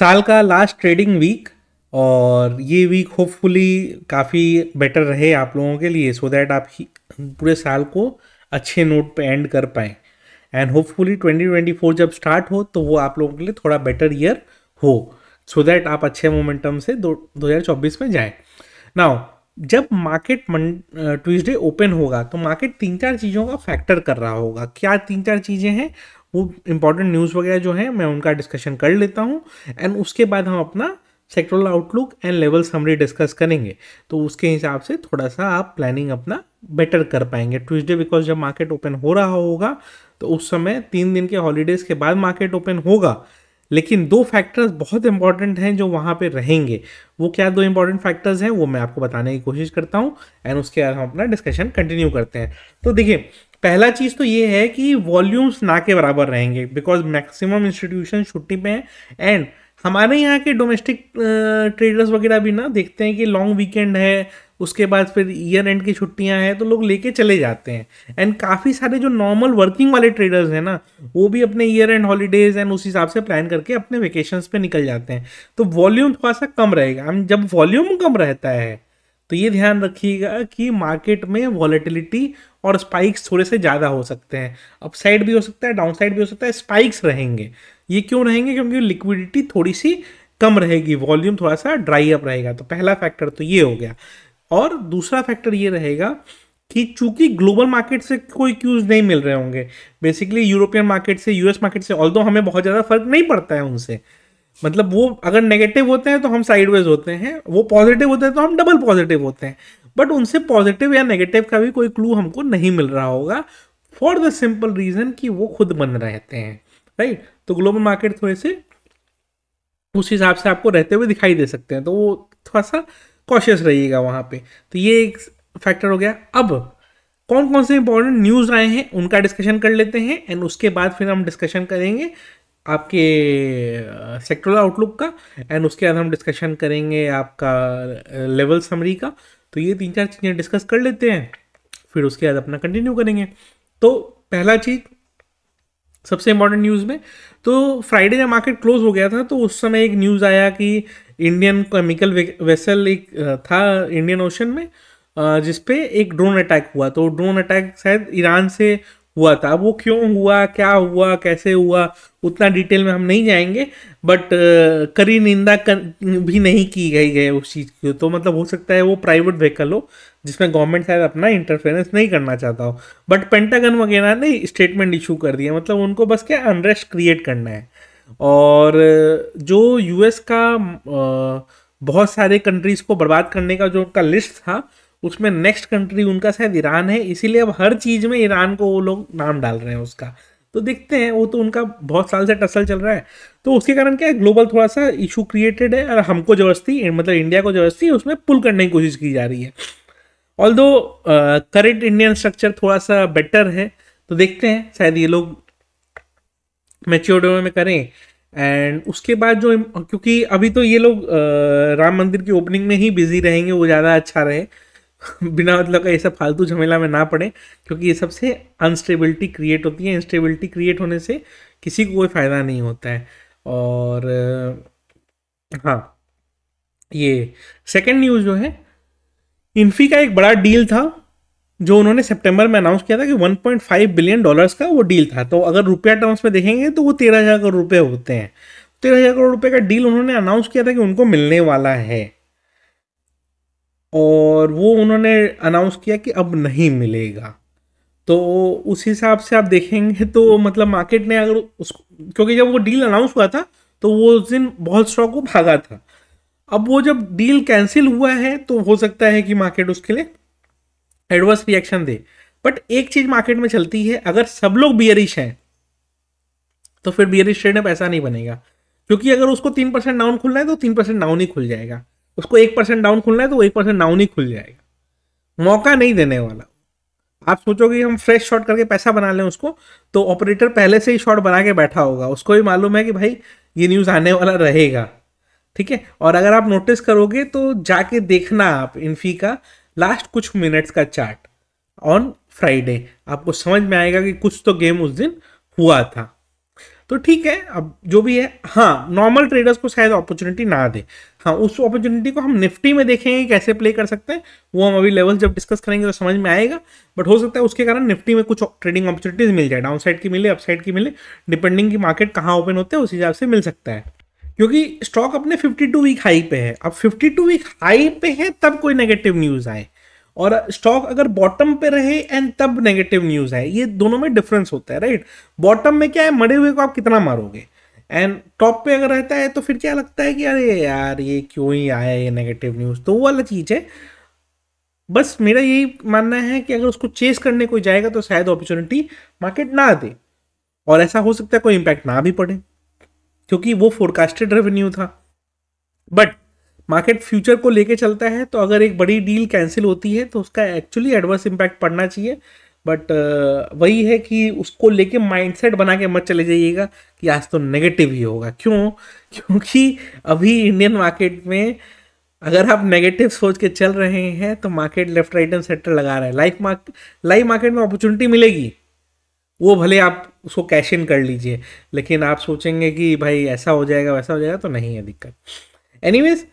साल का last trading week, और ये वीक होपफुली काफ़ी बेटर रहे आप लोगों के लिए, सो दैट आप पूरे साल को अच्छे नोट पे एंड कर पाएँ। एंड होपफुली 2024 जब स्टार्ट हो तो वो आप लोगों के लिए थोड़ा बेटर ईयर हो, सो दैट आप अच्छे मोमेंटम से 2024 में जाएँ। नाउ जब मार्केट ट्यूसडे ओपन होगा तो मार्केट तीन चार चीज़ों का फैक्टर कर रहा होगा। क्या तीन चार चीज़ें हैं वो इम्पॉर्टेंट न्यूज़ वगैरह जो है मैं उनका डिस्कशन कर लेता हूँ, एंड उसके बाद हम अपना sectoral outlook and level summary discuss करेंगे। तो उसके हिसाब से थोड़ा सा आप प्लानिंग अपना बेटर कर पाएंगे ट्यूसडे, बिकॉज जब मार्केट ओपन हो रहा होगा तो उस समय 3 दिन के हॉलीडेज़ के बाद मार्केट ओपन होगा। लेकिन 2 फैक्टर्स बहुत इंपॉर्टेंट हैं जो वहाँ पे रहेंगे। वो क्या 2 इंपॉर्टेंट फैक्टर्स हैं वो मैं आपको बताने की कोशिश करता हूँ, एंड उसके बाद हम अपना डिस्कशन कंटिन्यू करते हैं। तो देखिए, पहला चीज़ तो ये है कि वॉल्यूम्स ना के बराबर रहेंगे, बिकॉज मैक्सिमम इंस्टीट्यूशन छुट्टी पे हैं, एंड हमारे यहाँ के डोमेस्टिक ट्रेडर्स वगैरह भी ना देखते हैं कि लॉन्ग वीकेंड है, उसके बाद फिर ईयर एंड की छुट्टियां हैं तो लोग लेके चले जाते हैं। एंड काफ़ी सारे जो नॉर्मल वर्किंग वाले ट्रेडर्स हैं ना वो भी अपने ईयर एंड हॉलीडेज एंड उस हिसाब से प्लान करके अपने वेकेशंस पे निकल जाते हैं, तो वॉल्यूम थोड़ा सा कम रहेगा। जब वॉल्यूम कम रहता है तो ये ध्यान रखिएगा कि मार्केट में वॉलेटिलिटी और स्पाइक्स थोड़े से ज़्यादा हो सकते हैं, अपसाइड भी हो सकता है, डाउनसाइड भी हो सकता है, स्पाइक्स रहेंगे। ये क्यों रहेंगे? क्योंकि लिक्विडिटी थोड़ी सी कम रहेगी, वॉल्यूम थोड़ा सा ड्राई अप रहेगा। तो पहला फैक्टर तो ये हो गया। और दूसरा फैक्टर ये रहेगा कि चूंकि ग्लोबल मार्केट से कोई क्यूज़ नहीं मिल रहे होंगे, बेसिकली यूरोपियन मार्केट से, यूएस मार्केट से, ऑल्दो हमें बहुत ज़्यादा फर्क नहीं पड़ता है उनसे, मतलब वो अगर नेगेटिव होते हैं तो हम साइडवेज होते हैं, वो पॉजिटिव होते हैं तो हम डबल पॉजिटिव होते हैं, बट उनसे पॉजिटिव या नेगेटिव का भी कोई क्लू हमको नहीं मिल रहा होगा, फॉर द सिंपल रीज़न कि वो खुद बंद रहते हैं, राइट। तो ग्लोबल मार्केट थोड़े से उस हिसाब से आपको रहते हुए दिखाई दे सकते हैं, तो वो थोड़ा सा कॉशियस रहिएगा वहाँ पे। तो ये एक फैक्टर हो गया। अब कौन कौन से इंपॉर्टेंट न्यूज़ आए हैं उनका डिस्कशन कर लेते हैं, एंड उसके बाद फिर हम डिस्कशन करेंगे आपके सेक्टरल आउटलुक का, एंड उसके बाद हम डिस्कशन करेंगे आपका लेवल समरी का। तो ये 3-4 चीज़ें डिस्कस कर लेते हैं, फिर उसके बाद अपना कंटिन्यू करेंगे। तो पहला चीज़ सबसे इम्पॉर्टेंट न्यूज़ में तो फ्राइडे जब मार्केट क्लोज हो गया था तो उस समय एक न्यूज़ आया कि इंडियन केमिकल वेसल एक था इंडियन ओशन में जिसपे एक ड्रोन अटैक हुआ। तो ड्रोन अटैक शायद ईरान से हुआ था। वो क्यों हुआ, क्या हुआ, कैसे हुआ, उतना डिटेल में हम नहीं जाएंगे, बट कड़ी निंदा भी नहीं की गई है उस चीज़ की। तो मतलब हो सकता है वो प्राइवेट व्हीकल हो जिसमें गवर्नमेंट शायद अपना इंटरफेरेंस नहीं करना चाहता हो, बट पेंटागन वगैरह ने स्टेटमेंट इशू कर दिया, मतलब उनको बस क्या अनरेस्ट क्रिएट करना है। और जो यूएस का बहुत सारे कंट्रीज़ को बर्बाद करने का जो उनका लिस्ट था उसमें नेक्स्ट कंट्री उनका शायद ईरान है, इसीलिए अब हर चीज़ में ईरान को वो लोग नाम डाल रहे हैं उसका। तो देखते हैं, वो तो उनका बहुत साल से टसल चल रहा है, तो उसके कारण क्या है ग्लोबल थोड़ा सा इशू क्रिएटेड है और हमको जबरदस्ती, मतलब इंडिया को जबरदस्ती उसमें पुल करने की कोशिश की जा रही है। ऑल्दो करंट इंडियन स्ट्रक्चर थोड़ा सा बेटर है, तो देखते हैं शायद ये लोग मैच्योर्ड वे में करें। एंड उसके बाद जो, क्योंकि अभी तो ये लोग राम मंदिर की ओपनिंग में ही बिजी रहेंगे, वो ज़्यादा अच्छा रहे बिना मतलब का ये सब फालतू झमेला में ना पड़े, क्योंकि ये सबसे अनस्टेबिलिटी क्रिएट होती है। इंस्टेबिलिटी क्रिएट होने से किसी को कोई फ़ायदा नहीं होता है। और हाँ, ये सेकंड न्यूज़ जो है, इन्फी का एक बड़ा डील था जो उन्होंने सितंबर में अनाउंस किया था कि $1.5 बिलियन का वो डील था। तो अगर रुपया टर्म्स में देखेंगे तो वो 13,000 करोड़ रुपये होते हैं। 13,000 करोड़ रुपये का डील उन्होंने अनाउंस किया था कि उनको मिलने वाला है, और वो उन्होंने अनाउंस किया कि अब नहीं मिलेगा। तो उस हिसाब से आप देखेंगे तो मतलब मार्केट ने अगर उसको, क्योंकि जब वो डील अनाउंस हुआ था तो वो उस दिन बहुत स्टॉक को भागा था। अब वो जब डील कैंसिल हुआ है तो हो सकता है कि मार्केट उसके लिए एडवर्स रिएक्शन दे, बट एक चीज़ मार्केट में चलती है, अगर सब लोग बियरिश हैं तो फिर बियरिश ट्रेड में पैसा नहीं बनेगा, क्योंकि अगर उसको 3% डाउन खुलना है तो 3% डाउन ही खुल जाएगा, उसको 1% डाउन खुलना है तो 1% डाउन ही खुल जाएगा, मौका नहीं देने वाला। आप सोचोगे हम फ्रेश शॉर्ट करके पैसा बना लें उसको, तो ऑपरेटर पहले से ही शॉर्ट बना के बैठा होगा, उसको भी मालूम है कि भाई ये न्यूज़ आने वाला रहेगा, ठीक है। और अगर आप नोटिस करोगे तो जाके देखना आप इन्फी का लास्ट कुछ मिनट्स का चार्ट ऑन फ्राइडे, आपको समझ में आएगा कि कुछ तो गेम उस दिन हुआ था। तो ठीक है, अब जो भी है, हाँ नॉर्मल ट्रेडर्स को शायद अपॉर्चुनिटी ना दे। हाँ उस अपॉर्चुनिटी को हम निफ्टी में देखेंगे कैसे प्ले कर सकते हैं, वो हम अभी लेवल जब डिस्कस करेंगे तो समझ में आएगा। बट हो सकता है उसके कारण निफ्टी में कुछ ट्रेडिंग अपॉर्चुनिटीज मिल जाए, डाउनसाइड की मिले, अपसाइड की मिले, डिपेंडिंग की मार्केट कहाँ ओपन होते हैं उस हिसाब से मिल सकता है। क्योंकि स्टॉक अपने 52 वीक हाई पे है, अब 52 वीक हाई पे है तब कोई नेगेटिव न्यूज़ आए, और स्टॉक अगर बॉटम पे रहे एंड तब नेगेटिव न्यूज़ आए, ये दोनों में डिफरेंस होता है, राइट। बॉटम में क्या है, मरे हुए को आप कितना मारोगे, एंड टॉप पे अगर रहता है तो फिर क्या लगता है कि अरे यार ये क्यों ही आया ये नेगेटिव न्यूज़, तो वो वाला चीज़ है। बस मेरा यही मानना है कि अगर उसको चेस करने कोई जाएगा तो शायद अपॉर्चुनिटी मार्केट ना दे, और ऐसा हो सकता है कोई इम्पैक्ट ना भी पड़े क्योंकि वो फोरकास्टेड रेवेन्यू था। बट मार्केट फ्यूचर को लेके चलता है, तो अगर एक बड़ी डील कैंसिल होती है तो उसका एक्चुअली एडवर्स इम्पैक्ट पड़ना चाहिए। बट वही है कि उसको लेके माइंडसेट बना के मत चले जाइएगा कि आज तो नेगेटिव ही होगा। क्यों? क्योंकि अभी इंडियन मार्केट में अगर आप नेगेटिव सोच के चल रहे हैं तो market left right and centre लगा रहा है। लाइव मार्केट में अपॉर्चुनिटी मिलेगी, वो भले आप उसको कैश इन कर लीजिए, लेकिन आप सोचेंगे कि भाई ऐसा हो जाएगा वैसा हो जाएगा, तो नहीं है दिक्कत। एनीवेज,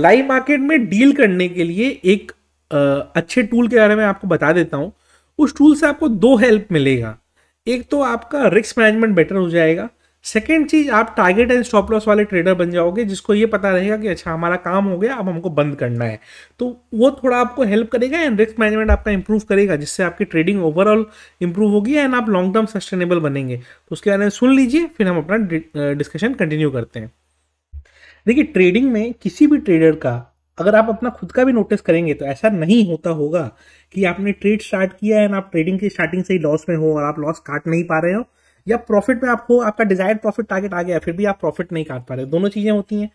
लाइव मार्केट में डील करने के लिए एक अच्छे टूल के बारे में आपको बता देता हूँ। उस टूल से आपको दो हेल्प मिलेगा, एक तो आपका रिस्क मैनेजमेंट बेटर हो जाएगा, सेकेंड चीज़ आप टारगेट एंड स्टॉप लॉस वाले ट्रेडर बन जाओगे, जिसको ये पता रहेगा कि अच्छा हमारा काम हो गया अब हमको बंद करना है, तो वो थोड़ा आपको हेल्प करेगा एंड रिस्क मैनेजमेंट आपका इंप्रूव करेगा, जिससे आपकी ट्रेडिंग ओवरऑल इंप्रूव होगी एंड आप लॉन्ग टर्म सस्टेनेबल बनेंगे। तो उसके बारे में सुन लीजिए, फिर हम अपना डिस्कशन कंटिन्यू करते हैं। देखिए, ट्रेडिंग में किसी भी ट्रेडर का अगर आप अपना खुद का भी नोटिस करेंगे तो ऐसा नहीं होता होगा कि आपने ट्रेड स्टार्ट किया एंड आप ट्रेडिंग की स्टार्टिंग से ही लॉस में हो और आप लॉस काट नहीं पा रहे हो, या प्रॉफिट में आपको आपका डिजायर्ड प्रॉफिट टारगेट आ गया फिर भी आप प्रॉफिट नहीं काट पा रहे हो। दोनों चीजें होती हैं,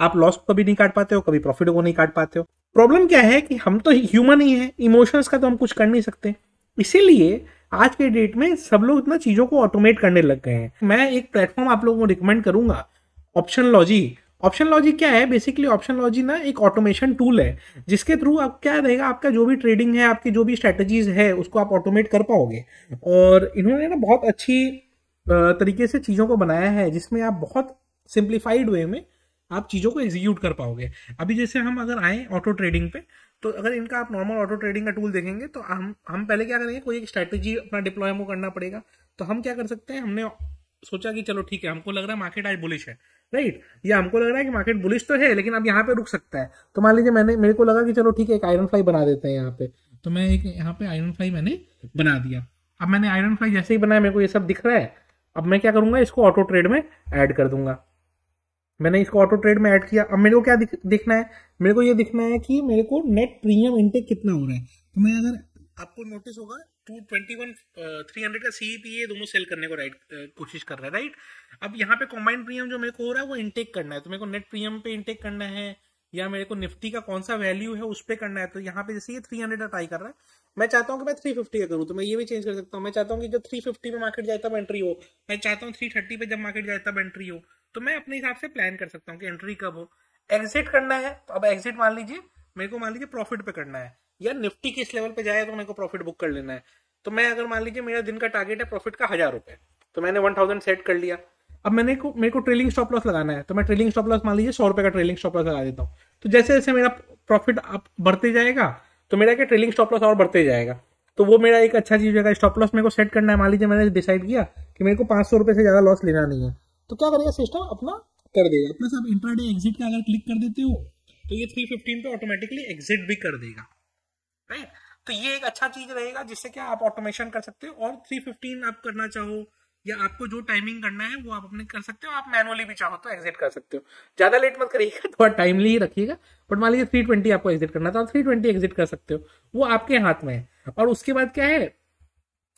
आप लॉस को कभी नहीं काट पाते हो, कभी प्रॉफिट को नहीं काट पाते हो। प्रॉब्लम क्या है कि हम तो ह्यूमन ही हैं, इमोशंस का तो हम कुछ कर नहीं सकते, इसीलिए आज के डेट में सब लोग इतना चीज़ों को ऑटोमेट करने लग गए हैं। मैं एक प्लेटफॉर्म आप लोगों को रिकमेंड करूंगा, ऑप्शन लॉजिक क्या है, बेसिकली ऑप्शन लॉजिक ना एक ऑटोमेशन टूल है जिसके थ्रू आप क्या रहेगा, आपका जो भी ट्रेडिंग है, आपकी जो भी स्ट्रेटजीज है उसको आप ऑटोमेट कर पाओगे। और इन्होंने ना बहुत अच्छी तरीके से चीज़ों को बनाया है जिसमें आप बहुत सिंप्लीफाइड वे में आप चीज़ों को एग्जीक्यूट कर पाओगे। अभी जैसे हम अगर आए ऑटो ट्रेडिंग पे, तो अगर इनका आप नॉर्मल ऑटो ट्रेडिंग का टूल देखेंगे तो हम पहले क्या करेंगे, कोई एक स्ट्रैटेजी अपना डिप्लॉय हमको करना पड़ेगा। तो हम क्या कर सकते हैं, हमने सोचा कि चलो ठीक है हमको लग रहा है मार्केट आज बुलिश है, राइट, या हमको लग रहा है कि मार्केट बुलिश तो है लेकिन अब यहाँ पे रुक सकता है। तो मान लीजिए मेरे को लगा कि चलो ठीक है एक आयरन फ्लाई बना देते हैं यहाँ पे, तो मैं एक यहाँ पे आयरन फ्लाई मैंने बना दिया। अब मैंने आयरन फ्लाई जैसे ही बनाया मेरे को ये सब दिख रहा है, अब मैं क्या करूंगा, इसको ऑटो ट्रेड में ऐड कर दूंगा। मैंने इसको ऑटो ट्रेड में ऐड किया, अब मेरे को क्या दिखना है, मेरे को ये दिखना है कि मेरे को नेट प्रीमियम इनटेक कितना हो रहा है। तो मैं अगर आपको नोटिस होगा 221 300 का सीईपीए दोनों सेल करने को कोशिश कर रहा है, राइट। अब यहाँ पे कॉम्बाइंड प्रीमियम जो मेरे को हो रहा है वो इनटेक करना है, तो मेरे को नेट प्रीमियम पे इनटेक करना है या मेरे को निफ्टी का कौन सा वैल्यू है उस पर करना है। तो यहाँ पे जैसे ये 300 ट्राई कर रहा है, मैं चाहता हूँ कि मैं 350 का करूँ, तो मैं ये भी चेंज कर सकता हूँ। मैं चाहता हूँ कि जब 350 पे मार्केट जाए तब एंट्री हो, मैं चाहता हूँ 330 पे जब मार्केट जाए तब एंट्री हो। तो मैं अपने हिसाब से प्लान कर सकता हूँ कि एंट्री कब हो। एग्जिट करना है, तो अब एग्जिट मान लीजिए मेरे को प्रॉफिट पे करना है, या निफ्टी किस लेवल पे जाए तो मेरे को प्रॉफिट बुक कर लेना है। तो मैं अगर मान लीजिए मेरा दिन का टारगेट है प्रॉफिट का 1000 रुपये, तो मैंने 1000 सेट कर लिया। अब मेरे को ट्रेलिंग स्टॉप लॉस लगाना है, तो मैं ट्रेलिंग स्टॉप लॉस मान लीजिए 100 रुपये का ट्रेलिंग स्टॉप लॉस लगा देता हूँ। तो जैसे जैसे मेरा प्रॉफिट आप बढ़ते जाएगा तो मेरा क्या ट्रेलिंग स्टॉप लॉस और बढ़ते जाएगा, तो वो मेरा एक अच्छा चीज होगा। स्टॉप लॉस मेरे को सेट करना है, मान लीजिए मैंने डिसाइड किया कि मेरे को 500 रुपये से ज़्यादा लॉस लेना नहीं है, तो क्या करेगा सिस्टम अपना कर देगा। प्लस आप इंट्राडे एग्जिट का अगर क्लिक कर देते हो तो ये 315 पे ऑटोमेटिकली एग्जिट भी कर देगा, राइट। तो ये एक अच्छा चीज रहेगा जिससे क्या आप ऑटोमेशन कर सकते हो, और 315 आप करना चाहो या आपको जो टाइमिंग करना है वो आप अपने कर सकते हो। आप मैनुअली भी चाहो तो एग्जिट कर सकते हो, ज्यादा लेट मत करिएगा, थोड़ा टाइमली ही रखिएगा। बट मान लीजिए 320 आपको एग्जिट करना था, आप 320 एग्जिट कर सकते हो, वो आपके हाथ में है। और उसके बाद क्या है,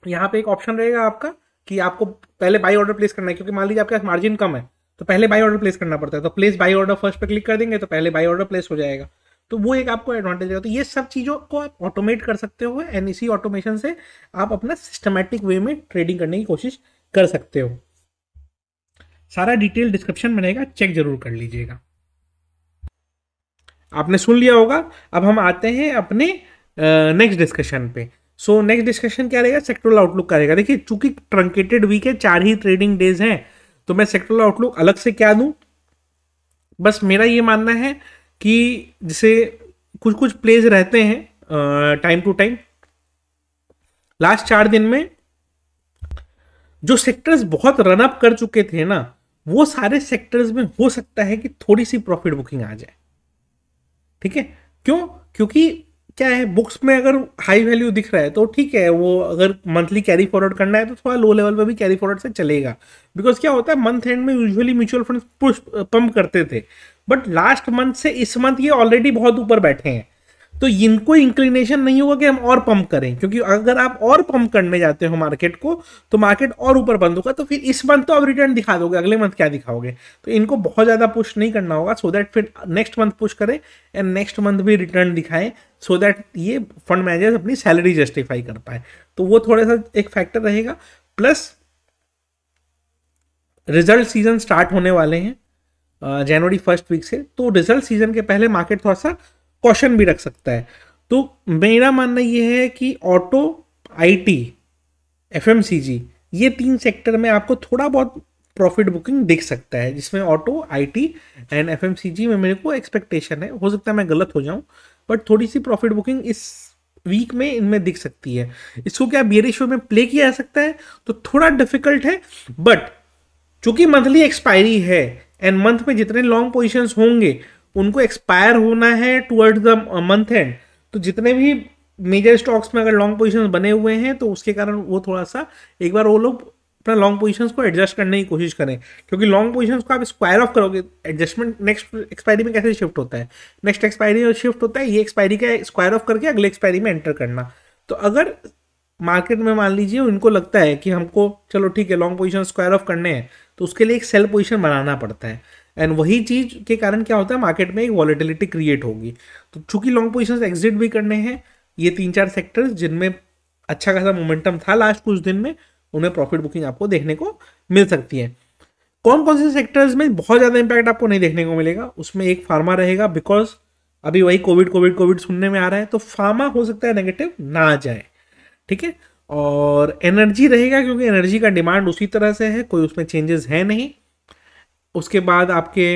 यहाँ पे एक ऑप्शन रहेगा आपका कि आपको पहले बाई ऑर्डर प्लेस करना है, क्योंकि मान लीजिए आपके पास मार्जिन कम है तो पहले बाई ऑर्डर प्लेस करना पड़ता है। तो प्लेस बाई ऑर्डर फर्स्ट पे क्लिक कर देंगे तो पहले बाई ऑर्डर प्लेस हो जाएगा, तो वो एक आपको एडवांटेज है। तो ये सब चीज़ों को आप ऑटोमेट कर सकते हो एंड इसी ऑटोमेशन से आप अपना सिस्टमैटिक वे में ट्रेडिंग करने की कोशिश कर सकते हो। सारा डिटेल डिस्क्रिप्शन में रहेगा, चेक जरूर कर लीजिएगा। आपने सुन लिया होगा, अब हम आते हैं अपने नेक्स्ट डिस्कशन पे। सो नेक्स्ट डिस्कशन क्या रहेगा, सेक्टोरल आउटलुक का रहेगा। देखिए चूंकि ट्रंकेटेड वीक है, 4 ही ट्रेडिंग डेज हैं, तो मैं सेक्टरल आउटलुक अलग से क्या दूं, बस मेरा ये मानना है कि जैसे कुछ कुछ प्लेज रहते हैं टाइम टू टाइम, लास्ट 4 दिन में जो सेक्टर्स बहुत रनअप कर चुके थे ना, वो सारे सेक्टर्स में हो सकता है कि थोड़ी सी प्रॉफिट बुकिंग आ जाए। ठीक है, क्यों? क्योंकि क्या है, बुक्स में अगर हाई वैल्यू दिख रहा है तो ठीक है, वो अगर मंथली कैरी फॉरवर्ड करना है तो थोड़ा लो लेवल पे भी कैरी फॉरवर्ड से चलेगा, बिकॉज क्या होता है मंथ एंड में usually mutual funds push pump करते थे, बट लास्ट मंथ से इस मंथ ये ऑलरेडी बहुत ऊपर बैठे हैं, तो इनको इंक्लिनेशन नहीं होगा कि हम और पंप करें, क्योंकि अगर आप और पंप करने जाते हो मार्केट को तो मार्केट और ऊपर बंद होगा, तो फिर इस मंथ तो आप रिटर्न दिखा दोगे, अगले मंथ क्या दिखाओगे, तो इनको बहुत ज़्यादा पुश नहीं करना होगा, सो दैट फिर नेक्स्ट मंथ पुश करें एंड नेक्स्ट मंथ भी रिटर्न दिखाएं, सो दैट ये फंड मैनेजर्स अपनी सैलरी जस्टिफाई कर पाए। तो वो थोड़ा सा एक फैक्टर रहेगा। प्लस रिजल्ट सीजन स्टार्ट होने वाले हैं जनवरी 1 वीक से, तो रिजल्ट सीजन के पहले मार्केट थोड़ा सा क्वेश्चन भी रख सकता है। तो मेरा मानना यह है कि ऑटो, आईटी, एफएमसीजी, ये 3 सेक्टर में आपको थोड़ा बहुत प्रॉफिट बुकिंग दिख सकता है, जिसमें ऑटो, आईटी एंड एफएमसीजी में मेरे को एक्सपेक्टेशन है, हो सकता है मैं गलत हो जाऊं, बट थोड़ी सी प्रॉफिट बुकिंग इस वीक में इनमें दिख सकती है। इसको क्या बे रेशियो में प्ले किया जा सकता है तो थोड़ा डिफिकल्ट है, बट चूंकि मंथली एक्सपायरी है एंड मंथ में जितने लॉन्ग पोजिशंस होंगे उनको एक्सपायर होना है टुवर्ड्स द मंथ एंड, तो जितने भी मेजर स्टॉक्स में अगर लॉन्ग पोजीशंस बने हुए हैं तो उसके कारण वो थोड़ा सा एक बार वो लोग अपना लॉन्ग पोजीशंस को एडजस्ट करने की कोशिश करें, क्योंकि लॉन्ग पोजीशंस को आप स्क्वायर ऑफ करोगे, एडजस्टमेंट नेक्स्ट एक्सपायरी में कैसे शिफ्ट होता है, नेक्स्ट एक्सपायरी में शिफ्ट होता है, ये एक्सपायरी का स्क्वायर ऑफ करके अगले एक्सपायरी में एंटर करना। तो अगर मार्केट में मान लीजिए उनको लगता है कि हमको चलो ठीक है लॉन्ग पोजीशन स्क्वायर ऑफ करने हैं, तो उसके लिए एक सेल पोजीशन बनाना पड़ता है, एंड वही चीज़ के कारण क्या होता है मार्केट में एक वॉलेटिलिटी क्रिएट होगी। तो चूंकि लॉन्ग पोजीशंस एग्जिट भी करने हैं, ये 3-4 सेक्टर्स जिनमें अच्छा खासा मोमेंटम था लास्ट कुछ दिन में, उनमें प्रॉफिट बुकिंग आपको देखने को मिल सकती है। कौन कौन से सेक्टर्स में बहुत ज़्यादा इंपैक्ट आपको नहीं देखने को मिलेगा, उसमें एक फार्मा रहेगा, बिकॉज अभी वही कोविड सुनने में आ रहा है, तो फार्मा हो सकता है नेगेटिव ना जाए, ठीक है। और एनर्जी रहेगा, क्योंकि एनर्जी का डिमांड उसी तरह से है, कोई उसमें चेंजेस है नहीं। उसके बाद आपके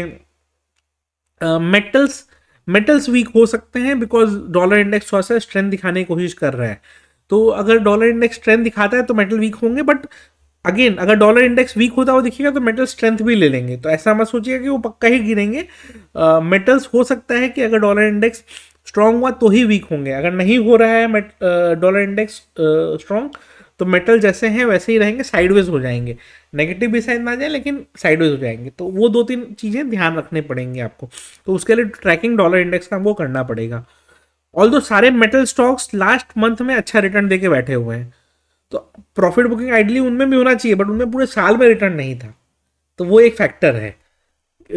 मेटल्स वीक हो सकते हैं, बिकॉज डॉलर इंडेक्स थोड़ा सा स्ट्रेंथ दिखाने की कोशिश कर रहा है, तो अगर डॉलर इंडेक्स स्ट्रेंथ दिखाता है तो मेटल वीक होंगे, बट अगेन अगर डॉलर इंडेक्स वीक होता हुआ दिखेगा तो मेटल स्ट्रेंथ भी ले लेंगे, तो ऐसा मत सोचिएगा कि वो पक्का ही गिरेंगे। मेटल्स हो सकता है कि अगर डॉलर इंडेक्स स्ट्रॉन्ग हुआ तो ही वीक होंगे, अगर नहीं हो रहा है डॉलर इंडेक्स स्ट्रॉन्ग तो मेटल जैसे हैं वैसे ही रहेंगे, साइडवेज हो जाएंगे, नेगेटिव भी साइड ना जाए लेकिन साइडवेज हो जाएंगे। तो वो 2-3 चीज़ें ध्यान रखने पड़ेंगे आपको, तो उसके लिए ट्रैकिंग डॉलर इंडेक्स का वो करना पड़ेगा। ऑल्दो सारे मेटल स्टॉक्स लास्ट मंथ में अच्छा रिटर्न दे के बैठे हुए हैं, तो प्रॉफिट बुकिंग आइडली उनमें भी होना चाहिए, बट उनमें पूरे साल में रिटर्न नहीं था, तो वो एक फैक्टर है,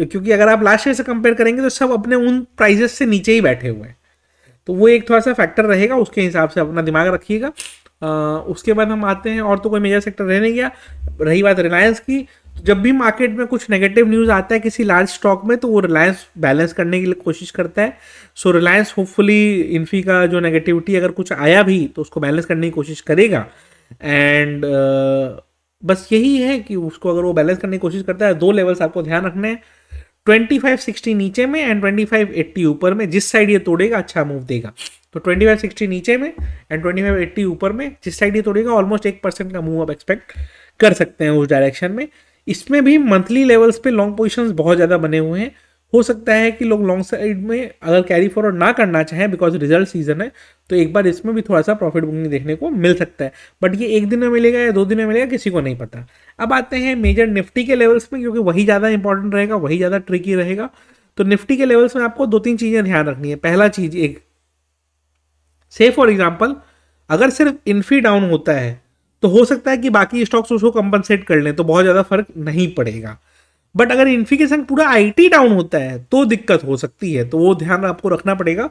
क्योंकि अगर आप लास्ट ईयर से कंपेयर करेंगे तो सब अपने उन प्राइजेस से नीचे ही बैठे हुए हैं, तो वो एक थोड़ा सा फैक्टर रहेगा, उसके हिसाब से अपना दिमाग रखिएगा। उसके बाद हम आते हैं, और तो कोई मेजर सेक्टर रहने गया। रही बात रिलायंस की, जब भी मार्केट में कुछ नेगेटिव न्यूज़ आता है किसी लार्ज स्टॉक में तो वो रिलायंस बैलेंस करने के लिए कोशिश करता है, सो रिलायंस होपफुली इन्फी का जो नेगेटिविटी अगर कुछ आया भी तो उसको बैलेंस करने की कोशिश करेगा, एंड बस यही है कि उसको अगर वो बैलेंस करने की कोशिश करता है, 2 लेवल्स आपको ध्यान रखने हैं, 2560 नीचे में एंड 2580 ऊपर में, जिस साइड ये तोड़ेगा अच्छा मूव देगा। तो 2560 नीचे में एंड 2580 ऊपर में, जिस साइड ये तोड़ेगा ऑलमोस्ट 1% का मूव आप एक्सपेक्ट कर सकते हैं उस डायरेक्शन में। इसमें भी मंथली लेवल्स पे लॉन्ग पोजीशंस बहुत ज़्यादा बने हुए हैं, हो सकता है कि लोग लॉन्ग साइड में अगर कैरी फॉरवर्ड ना करना चाहें बिकॉज रिजल्ट सीजन है, तो एक बार इसमें भी थोड़ा सा प्रॉफिट बुकिंग देखने को मिल सकता है, बट ये 1 दिन में मिलेगा या 2 दिन में मिलेगा किसी को नहीं पता। अब आते हैं मेजर निफ्टी के लेवल्स में, क्योंकि वही ज़्यादा इंपॉर्टेंट रहेगा, वही ज़्यादा ट्रिकी रहेगा। तो निफ्टी के लेवल्स में आपको 2-3 चीज़ें ध्यान रखनी है। पहला चीज़, एक से फॉर एग्जाम्पल अगर सिर्फ इन्फी डाउन होता है तो हो सकता है कि बाकी स्टॉक्स उसको कंपनसेट कर लें तो बहुत ज़्यादा फर्क नहीं पड़ेगा, बट अगर इन्फी के संग पूरा आईटी डाउन होता है तो दिक्कत हो सकती है, तो वो ध्यान आपको रखना पड़ेगा।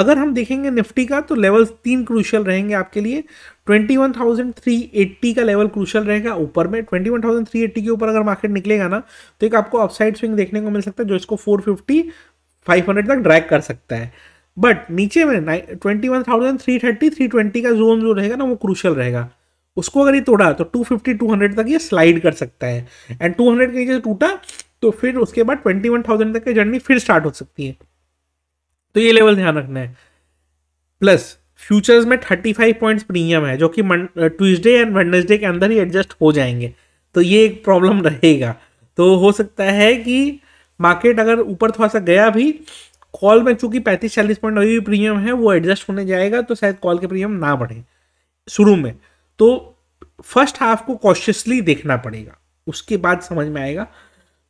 अगर हम देखेंगे निफ्टी का तो लेवल्स 3 क्रूशियल रहेंगे आपके लिए। 21,380 का लेवल क्रूशियल रहेगा ऊपर में, 21,380 के ऊपर अगर मार्केट निकलेगा ना तो एक आपको अपसाइड स्विंग देखने को मिल सकता है, जो इसको 450-500 तक ड्रैग कर सकता है। बबट नीचे में 21,330-320 का जोन जो रहेगा ना वो क्रूशियल रहेगा, उसको अगर ये तोड़ा तो 250 200 तक ये स्लाइड कर सकता है, एंड 200 के नीचे टूटा तो फिर उसके बाद 21,000 तक की जर्नी फिर स्टार्ट हो सकती है। तो ये लेवल ध्यान रखना है। प्लस फ्यूचर्स में 35 पॉइंट्स प्रीमियम है जो कि ट्यूसडे एंड वेडनेसडे के अंदर ही एडजस्ट हो जाएंगे, तो ये एक प्रॉब्लम रहेगा। तो हो सकता है कि मार्केट अगर ऊपर थोड़ा सा गया भी, कॉल में चूंकि 35-40 पॉइंट अभी भी प्रीमियम है, वो एडजस्ट होने जाएगा, तो शायद कॉल के प्रीमियम ना बढ़े शुरू में। तो फर्स्ट हाफ को कॉशियसली देखना पड़ेगा, उसके बाद समझ में आएगा।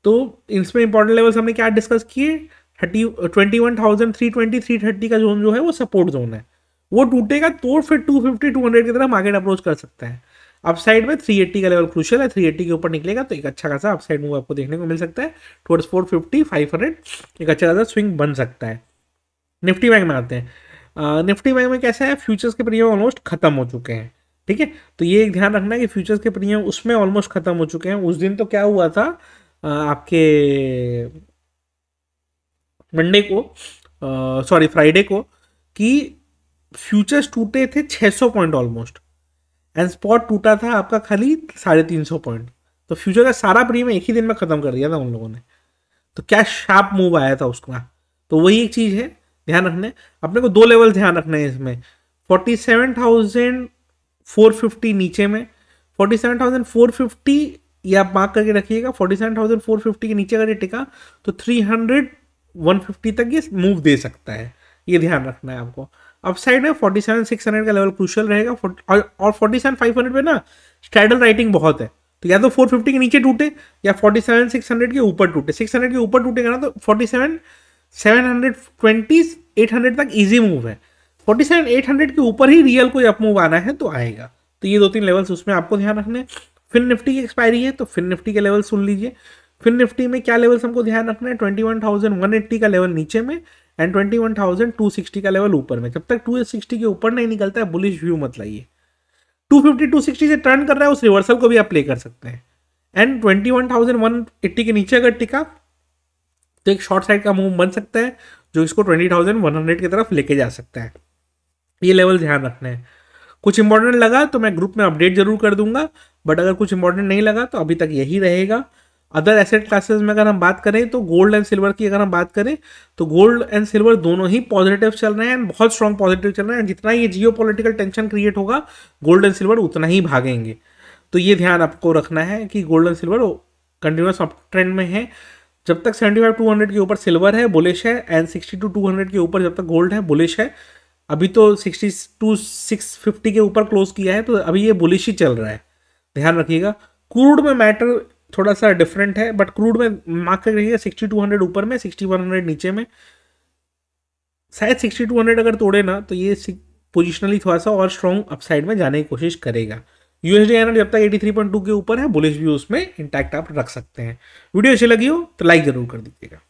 तो इसमें इंपॉर्टेंट लेवल्स हमने क्या डिस्कस किए, 21,320-330 का जोन जो है वो सपोर्ट जोन है, वो टूटेगा तो फिर 250-200 की तरह मार्केट अप्रोच कर सकता है। अपसाइड में 380 का लेवल क्रूशियल है, 380 के ऊपर निकलेगा तो एक अच्छा खासा अपसाइड मूव आपको देखने को मिल सकता है। टुवर्ड्स 450-500 एक अच्छा खासा स्विंग बन सकता है। निफ्टी बैंक में आते हैं। निफ्टी बैंक में कैसा है, फ्यूचर्स के प्रीमियम ऑलमोस्ट खत्म हो चुके हैं, ठीक है। तो ये एक ध्यान रखना है कि फ्यूचर्स के प्रीमियम उसमें ऑलमोस्ट खत्म हो चुके हैं। उस दिन तो क्या हुआ था, आपके मंडे को, सॉरी फ्राइडे को, कि फ्यूचर्स टूटे थे 600 पॉइंट ऑलमोस्ट, एंड स्पॉट टूटा था आपका खाली 350 पॉइंट। तो फ्यूचर का सारा प्रीमियम एक ही दिन में ख़त्म कर दिया था उन लोगों ने, तो क्या शार्प मूव आया था उसका। तो वही एक चीज़ है ध्यान रखने, अपने को दो लेवल ध्यान रखना है इसमें। 47,450 नीचे में, 47,450 या मार्क करके रखिएगा। 47,450 के नीचे अगर ये टिका तो 300-150 तक ये मूव दे सकता है, ये ध्यान रखना है आपको। अपसाइड में 47,600 का लेवल क्रूशियल रहेगा, और 47,500 पे ना स्ट्रैडल राइटिंग बहुत है, तो या तो 450 के नीचे टूटे या 47,600 के ऊपर टूटे। 600 के ऊपर टूटेगा ना तो 47,720-800 तक इजी मूव है। 47,800 के ऊपर ही रियल कोई अप मूव आना है तो आएगा। तो ये दो तीन लेवल्स उसमें आपको ध्यान रखने। फिन निफ्टी की एक्सपायरी है तो फिन निफ्टी के लेवल सुन लीजिए। फिन निफ्टी में क्या लेवल्स हमको ध्यान रखना है, 21,180 का लेवल नीचे में एंड 21,260 का लेवल ऊपर में। जब तक 260 के ऊपर नहीं निकलता है बुलिश व्यू मत लाइए। 250-260 से टर्न कर रहा है, उस रिवर्सल को भी आप प्ले कर सकते हैं। एंड 21,180 के नीचे अगर टिका तो एक शॉर्ट साइड का मूव बन सकता है जो इसको 20,100 की तरफ लेके जा सकता है। ये लेवल ध्यान रखना है। कुछ इंपॉर्टेंट लगा तो मैं ग्रुप में अपडेट जरूर कर दूंगा, बट अगर कुछ इंपॉर्टेंट नहीं लगा तो अभी तक यही रहेगा। अदर एसेट क्लासेस में अगर हम बात करें तो गोल्ड एंड सिल्वर की अगर हम बात करें तो गोल्ड एंड सिल्वर दोनों ही पॉजिटिव चल रहे हैं, बहुत स्ट्रॉन्ग पॉजिटिव चल रहे हैं। जितना ये जियोपॉलिटिकल टेंशन क्रिएट होगा, गोल्ड एंड सिल्वर उतना ही भागेंगे। तो ये ध्यान आपको रखना है कि gold and silver continuous up trend में है। जब तक 75-200 के ऊपर सिल्वर है बुलिश है, एंड 60-200 के ऊपर जब तक गोल्ड है बुलिश है। अभी तो 62-650 के ऊपर क्लोज किया है, तो अभी ये बुलिश ही चल रहा है, ध्यान रखिएगा। क्रूड में मैटर थोड़ा सा डिफरेंट है, बट क्रूड में मार्क कर रही है 6200 ऊपर में, 6100 नीचे में। शायद 6200 अगर तोड़े ना तो ये पोजिशनली थोड़ा सा और स्ट्रॉन्ग अपसाइड में जाने की कोशिश करेगा। यूएसडी आयरन जब तक 83.2 के ऊपर है बुलिश भी उसमें इंटैक्ट आप रख सकते हैं। वीडियो अच्छी लगी हो तो लाइक जरूर कर दीजिएगा।